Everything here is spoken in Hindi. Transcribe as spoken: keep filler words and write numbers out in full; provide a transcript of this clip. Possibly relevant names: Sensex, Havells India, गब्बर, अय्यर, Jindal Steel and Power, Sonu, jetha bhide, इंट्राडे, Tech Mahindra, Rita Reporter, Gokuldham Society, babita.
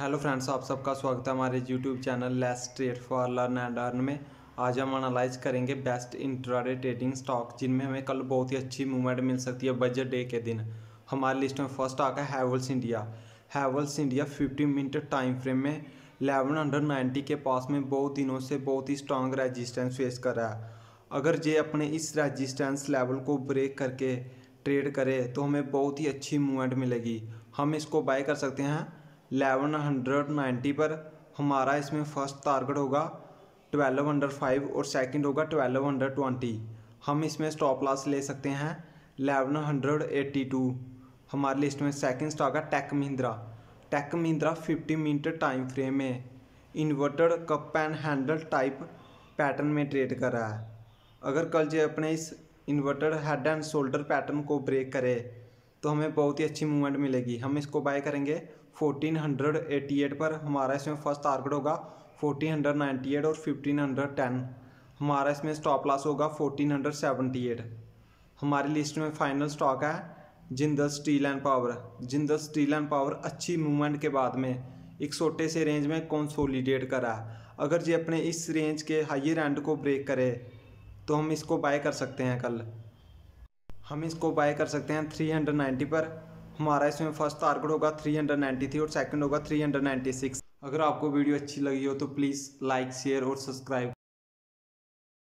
हेलो फ्रेंड्स, आप सबका स्वागत है हमारे YouTube channel let's trade for learn and earn में। आज हम एनालाइज करेंगे बेस्ट इंट्राडे ट्रेडिंग स्टॉक जिनमें हमें कल बहुत ही अच्छी मूवमेंट मिल सकती है बजट डे के दिन। हमारी लिस्ट में फर्स्ट आका है Havells India. Havells India fifty minute time frame में इलेवन नाइन्टी के पास में बहुत दिनों से बहुत ही स्ट्रांग रेजिस्टेंस फेस कर रहा है। अगर ये अपने इस रेजिस्टेंस लेवल को ब्रेक करके ट्रेड करे तो हमें बहुत ही अच्छी मूवमेंट मिलेगी। हम इसको बाय कर सकते हैं इलेवन नाइन्टी पर। हमारा इसमें फर्स्ट टारगेट होगा ट्वेल्व हंड्रेड फाइव और सेकंड होगा ट्वेल्व हंड्रेड ट्वेंटी। हम इसमें स्टॉप लॉस ले सकते हैं इलेवन एट्टी टू। हमारे लिस्ट में सेकंड स्टॉक है take Mahindra. Take Mahindra fifty minute time frame में inverted cup and handle type pattern में ट्रेड कर रहा है। अगर कल जो अपने इस inverted head and shoulder pattern को ब्रेक करे तो हमें बहुत ही अच्छी मूवमेंट मिलेगी। हम इसको बाय करेंगे फोर्टीन एट्टी एट पर। हमारा इसमें फर्स्ट टारगेट होगा फोर्टीन नाइन्टी एट और फिफ्टीन टेन। हमारा इसमें स्टॉप लॉस होगा फोर्टीन सेवेंटी एट। हमारी लिस्ट में फाइनल स्टॉक है Jindal steel and power. Jindal steel and power अच्छी मूवमेंट के बाद में एक छोटे से रेंज में कंसोलिडेट करा है। अगर ये अपने इस रेंज के हाइयर एंड को ब्रेक करे तो हम इसको बाय कर सकते हैं। कल हम इसको बाय कर सकते हैं थ्री नाइन्टी पर। हमारा इसमें फर्स्ट टारगेट होगा थ्री नाइन्टी थ्री और सेकंड होगा थ्री नाइन्टी सिक्स। अगर आपको वीडियो अच्छी लगी हो तो प्लीज़ लाइक, शेयर और सब्सक्राइब।